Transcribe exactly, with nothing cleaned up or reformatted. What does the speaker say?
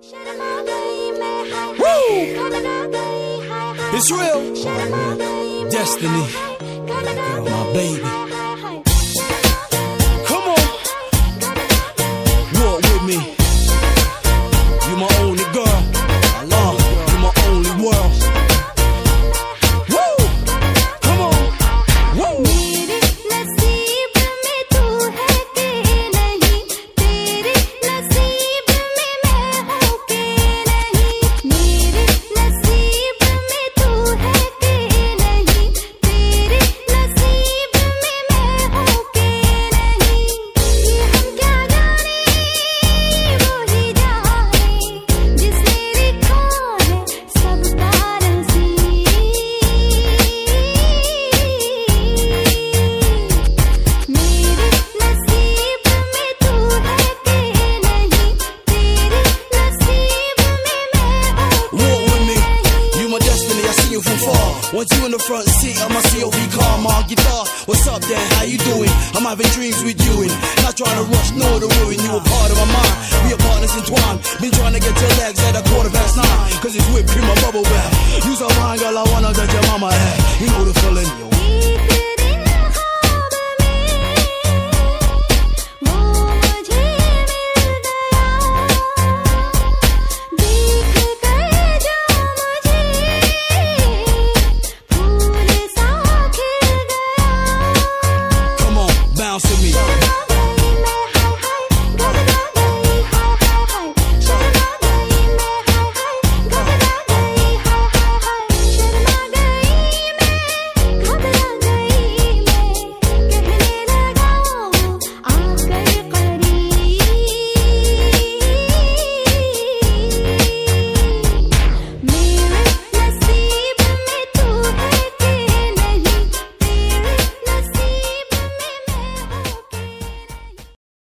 It's real. Destiny. Girl, my baby. Come on. Walk with me. You my only girl. I love you. You my only world. Woo! Come on. Woo! Want you in the front seat of my C O V car, my guitar. What's up, then? How you doing? I'm having dreams with you and not trying to rush, no to ruin. You a part of my mind, we are partners in twine. Been trying to get your legs at a quarter past nine, cause it's whipped cream, my bubble wrap. Use a wine, girl, I wanna get your mama at. You know the